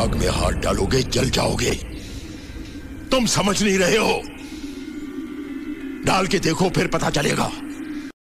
आग में हाथ डालोगे जल जाओगे। तुम समझ नहीं रहे हो, डाल के देखो फिर पता चलेगा।